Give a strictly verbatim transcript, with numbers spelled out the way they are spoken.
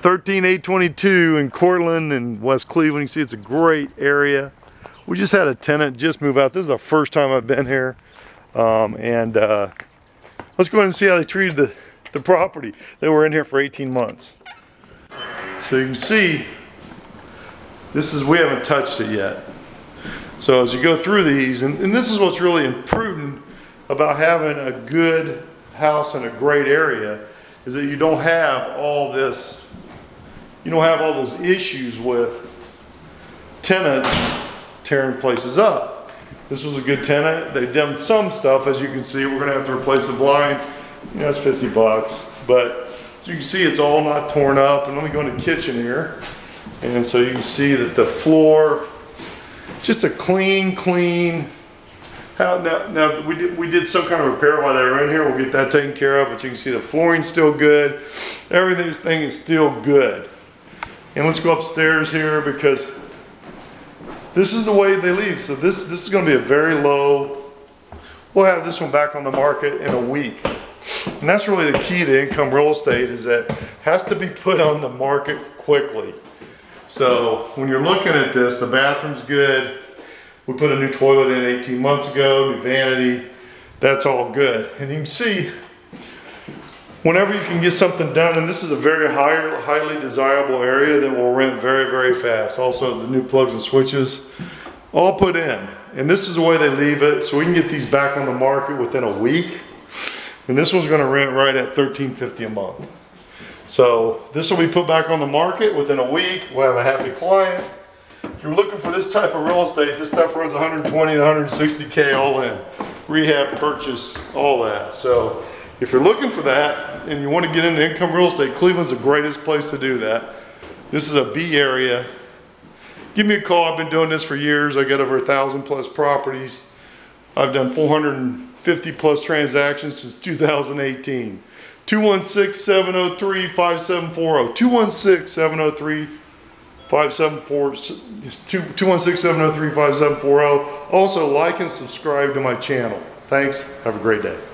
thirteen eight twenty-two in Cortland and West Cleveland. You see it's a great area. We just had a tenant just move out. This is the first time I've been here. Um, and uh, let's go ahead and see how they treated the, the property. They were in here for eighteen months. So you can see, this is, we haven't touched it yet. So as you go through these, and, and this is what's really imprudent about having a good house in a great area, is that you don't have all this, you don't have all those issues with tenants tearing places up. This was a good tenant. They've done some stuff, as you can see. We're gonna have to replace the blind. You know, that's fifty bucks. But as you can see, it's all not torn up. And let me go into the kitchen here. And so you can see that the floor, just a clean, clean. How, now, now we did, we did some kind of repair while they were in here. We'll get that taken care of, but you can see the flooring's still good. Everything's thing is still good. And let's go upstairs here because this is the way they leave. So this, this is gonna be a very low, we'll have this one back on the market in a week. And that's really the key to income real estate, is that it has to be put on the market quickly. So when you're looking at this, the bathroom's good. We put a new toilet in eighteen months ago, new vanity. That's all good. And you can see, whenever you can get something done, and this is a very high, highly desirable area that will rent very, very fast. Also, the new plugs and switches, all put in. And this is the way they leave it, so we can get these back on the market within a week. And this one's gonna rent right at thirteen fifty a month. So this will be put back on the market within a week. We'll have a happy client. If you're looking for this type of real estate, this stuff runs one twenty to one sixty K all in. Rehab, purchase, all that. So if you're looking for that and you want to get into income real estate, Cleveland's the greatest place to do that. This is a B area. Give me a call. I've been doing this for years. I got over a thousand plus properties. I've done four hundred fifty plus transactions since two thousand eighteen. two one six, seven oh three, five seven four oh. two one six, seven oh three, five seven four oh. Also like and subscribe to my channel. Thanks. Have a great day.